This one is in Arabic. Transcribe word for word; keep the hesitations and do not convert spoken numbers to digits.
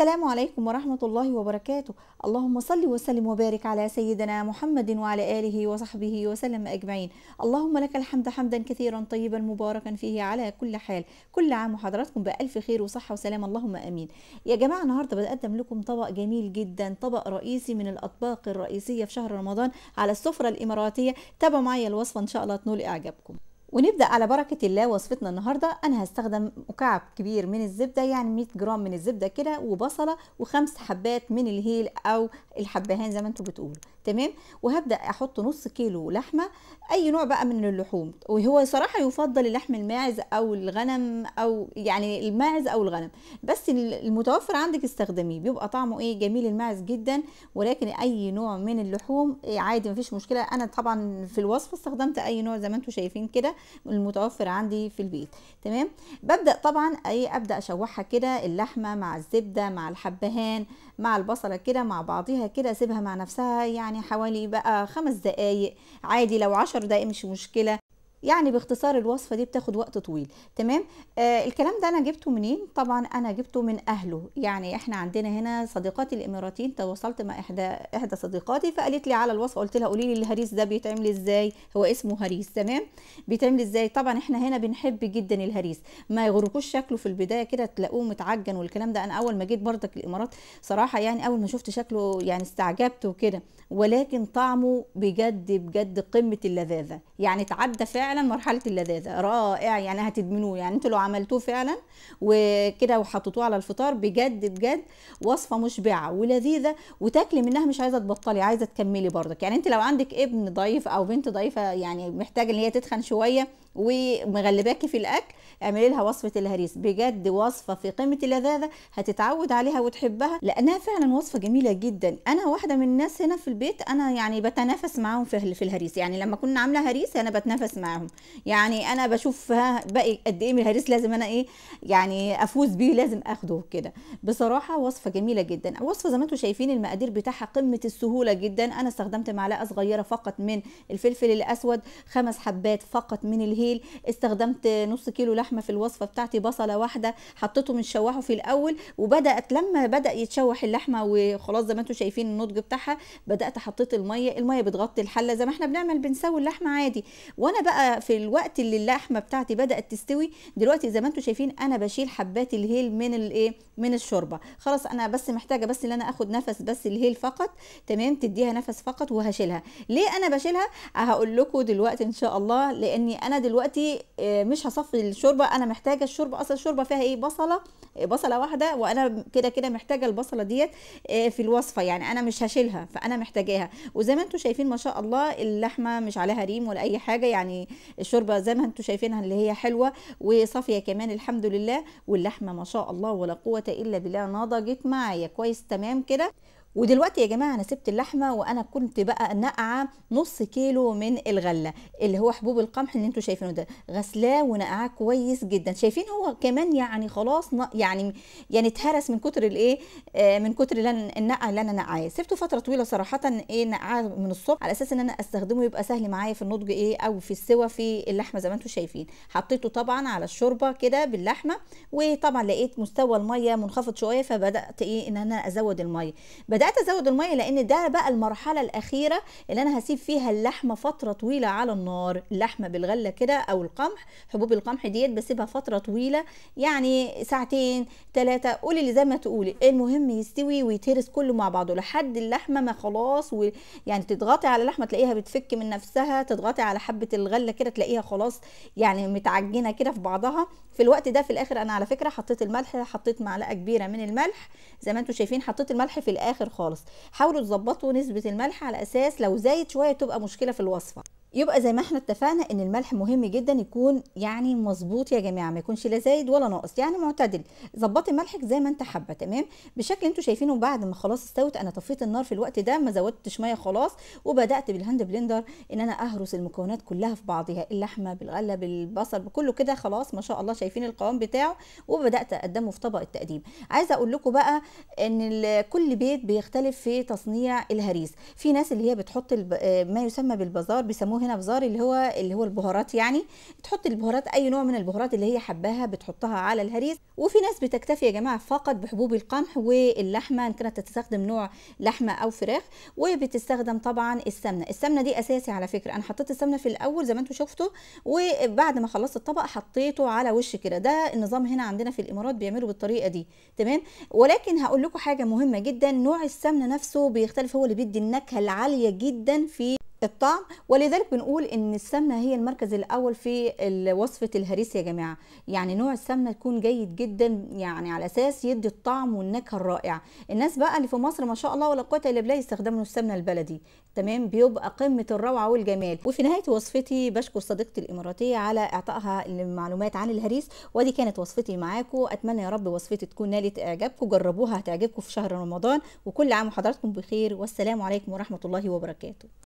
السلام عليكم ورحمة الله وبركاته. اللهم صل وسلم وبارك على سيدنا محمد وعلى آله وصحبه وسلم أجمعين. اللهم لك الحمد حمدا كثيرا طيبا مباركا فيه على كل حال. كل عام وحضراتكم بألف خير وصحة وسلام، اللهم أمين. يا جماعة النهاردة بقدم لكم طبق جميل جدا، طبق رئيسي من الأطباق الرئيسية في شهر رمضان على السفرة الإماراتية. تابعوا معايا الوصفة إن شاء الله تنول إعجابكم. ونبدأ على بركة الله وصفتنا النهاردة. أنا هستخدم مكعب كبير من الزبدة، يعني مية جرام من الزبدة كده، وبصلة، وخمس حبات من الهيل أو الحبهان زي ما انتوا بتقولوا، تمام. وهبدأ أحط نص كيلو لحمة، أي نوع بقى من اللحوم، وهو صراحة يفضل اللحم الماعز أو الغنم، أو يعني الماعز أو الغنم، بس المتوفر عندك استخدميه، بيبقى طعمه إيه جميل الماعز جدا، ولكن أي نوع من اللحوم عادي مفيش مشكلة. أنا طبعا في الوصفة استخدمت أي نوع زي ما انتوا شايفين كده المتوفر عندي في البيت، تمام. ببدا طبعا اي ابدا اشوحها كده، اللحمه مع الزبده مع الحبهان مع البصله كده مع بعضيها كده، اسيبها مع نفسها يعني حوالي بقى خمس دقائق عادي، لو عشر دقائق مش مشكله. يعني باختصار الوصفه دي بتاخد وقت طويل، تمام. آه الكلام ده انا جبته منين؟ طبعا انا جبته من اهله، يعني احنا عندنا هنا صديقاتي الاماراتيين، تواصلت مع احدى احدى صديقاتي فقالت لي على الوصفه، قلت لها قولي لي الهريس ده بيتعمل ازاي، هو اسمه هريس، تمام، بيتعمل ازاي. طبعا احنا هنا بنحب جدا الهريس، ما يغركوش شكله في البدايه كده تلاقوه متعجن والكلام ده. انا اول ما جيت برضك الامارات صراحه يعني اول ما شفت شكله يعني استعجبت وكده، ولكن طعمه بجد بجد قمه اللذاذه، يعني تعدى فعلا مرحله اللذاذه، رائع يعني هتدمنوه. يعني انتوا لو عملتوه فعلا وكده وحطيتوه على الفطار بجد بجد وصفه مشبعه ولذيذه، وتاكلي منها مش عايزه تبطلي، عايزه تكملي برضك. يعني انت لو عندك ابن ضعيف او بنت ضعيفه يعني محتاجه ان هي تتخن شويه ومغلباكي في الاكل، اعملي لها وصفه الهريس، بجد وصفه في قمه اللذاذه، هتتعود عليها وتحبها لانها فعلا وصفه جميله جدا. انا واحده من الناس هنا في البيت انا يعني بتنافس معاهم في الهريس، يعني لما كنا عامله هريس انا بتنافس معاهم، يعني انا بشوف ها باقي قد ايه من الهريس لازم انا ايه يعني افوز بيه، لازم اخده كده. بصراحه وصفه جميله جدا، وصفه زي ما انتم شايفين المقادير بتاعها قمه السهوله جدا. انا استخدمت معلقه صغيره فقط من الفلفل الاسود، خمس حبات فقط من الهيل، استخدمت نص كيلو لحمه في الوصفه بتاعتي، بصله واحده، حطيتهم نشوحه في الاول، وبدات لما بدا يتشوح اللحمه وخلاص زي ما انتم شايفين النضج بتاعها، بدات حطيت الميه، الميه بتغطي الحله زي ما احنا بنعمل بنسوي اللحمه عادي. وانا بقى في الوقت اللي اللحمه بتاعتي بدات تستوي دلوقتي زي ما انتم شايفين انا بشيل حبات الهيل من الايه من الشوربه، خلاص انا بس محتاجه بس ان انا اخد نفس بس الهيل فقط، تمام، تديها نفس فقط وهشيلها. ليه انا بشيلها؟ هقول لكم دلوقتي ان شاء الله، لاني انا دلوقتي مش هصفي الشوربه، انا محتاجه الشوربه، اصلا الشوربه فيها ايه بصله بصله واحده، وانا كده كده محتاجه البصله ديت في الوصفه، يعني انا مش هشيلها فانا محتاجاها. وزي ما انتم شايفين ما شاء الله اللحمه مش عليها ريم ولا اي حاجه، يعني الشوربه زي ما انتم شايفينها اللي هي حلوه وصافيه كمان الحمد لله، واللحمه ما شاء الله ولا قوه الا بالله نضجت معايا كويس تمام كده. ودلوقتي يا جماعه انا سبت اللحمه، وانا كنت بقى نقعه نص كيلو من الغله اللي هو حبوب القمح اللي انتوا شايفينه ده، غسلاه ونقعاه كويس جدا، شايفين هو كمان يعني خلاص يعني يعني اتهرس من كتر الايه آه من كتر النقعه اللي انا نقعاه. سبته فتره طويله صراحه ايه نقعاه من الصبح على اساس ان انا استخدمه يبقى سهل معايا في النضج ايه او في السوى في اللحمه زي ما انتوا شايفين. حطيته طبعا على الشوربه كده باللحمه، وطبعا لقيت مستوى الميه منخفض شويه فبدات ايه ان انا ازود الميه، بدات بدأت أزود المية لأن ده بقى المرحلة الأخيرة اللي أنا هسيب فيها اللحمة فترة طويلة على النار. اللحمة بالغلة كده أو القمح حبوب القمح ديت بسيبها فترة طويلة، يعني ساعتين ثلاثة، قولي اللي زي ما تقولي، المهم يستوي ويتهرس كله مع بعضه لحد اللحمة ما خلاص، ويعني تضغطي على اللحمة تلاقيها بتفك من نفسها، تضغطي على حبة الغلة كده تلاقيها خلاص يعني متعجنة كده في بعضها. في الوقت ده في الآخر أنا على فكرة حطيت الملح، حطيت معلقة كبيرة من الملح زي ما أنتم شايفين، حطيت الملح في الآخر خالص. حاولوا تظبطوا نسبة الملح على اساس لو زايد شوية تبقى مشكلة في الوصفة. يبقى زي ما احنا اتفقنا ان الملح مهم جدا يكون يعني مظبوط يا جماعه، ما يكونش لا زايد ولا ناقص، يعني معتدل، ظبطي ملحك زي ما انت حابه، تمام، بالشكل انتوا شايفينه. بعد ما خلاص استوت انا طفيت النار في الوقت ده، ما زودتش ميه خلاص، وبدات بالهاند بلندر ان انا اهرس المكونات كلها في بعضها، اللحمه بالغله بالبصل بكله كده خلاص ما شاء الله شايفين القوام بتاعه، وبدات اقدمه في طبق التقديم. عايزه اقول لكم بقى ان كل بيت بيختلف في تصنيع الهريس، في ناس اللي هي بتحط ما يسمى بالبازار بيسموه هنا بزار اللي هو اللي هو البهارات، يعني تحط البهارات اي نوع من البهارات اللي هي حباها بتحطها على الهريسه. وفي ناس بتكتفي يا جماعه فقط بحبوب القمح واللحمه ان كانت تستخدم نوع لحمه او فراخ، وبتستخدم طبعا السمنه. السمنه دي اساسي على فكره، انا حطيت السمنه في الاول زي ما انتم شفتوا، وبعد ما خلصت الطبق حطيته على وش كده. ده النظام هنا عندنا في الامارات بيعملوا بالطريقه دي، تمام. ولكن هقول لكم حاجه مهمه جدا، نوع السمنه نفسه بيختلف، هو اللي بيدي النكهه العاليه جدا في الطعم، ولذلك بنقول ان السمنه هي المركز الاول في وصفه الهريسه يا جماعه. يعني نوع السمنه تكون جيد جدا، يعني على اساس يدي الطعم والنكهه الرائعه. الناس بقى اللي في مصر ما شاء الله ولا قوه الا بالله يستخدموا السمنه البلدي، تمام، بيبقى قمه الروعه والجمال. وفي نهايه وصفتي بشكر صديقتي الاماراتيه على اعطائها المعلومات عن الهريس، ودي كانت وصفتي معاكم. اتمنى يا رب وصفتي تكون نالت اعجابكم، جربوها هتعجبكم في شهر رمضان، وكل عام وحضراتكم بخير، والسلام عليكم ورحمه الله وبركاته.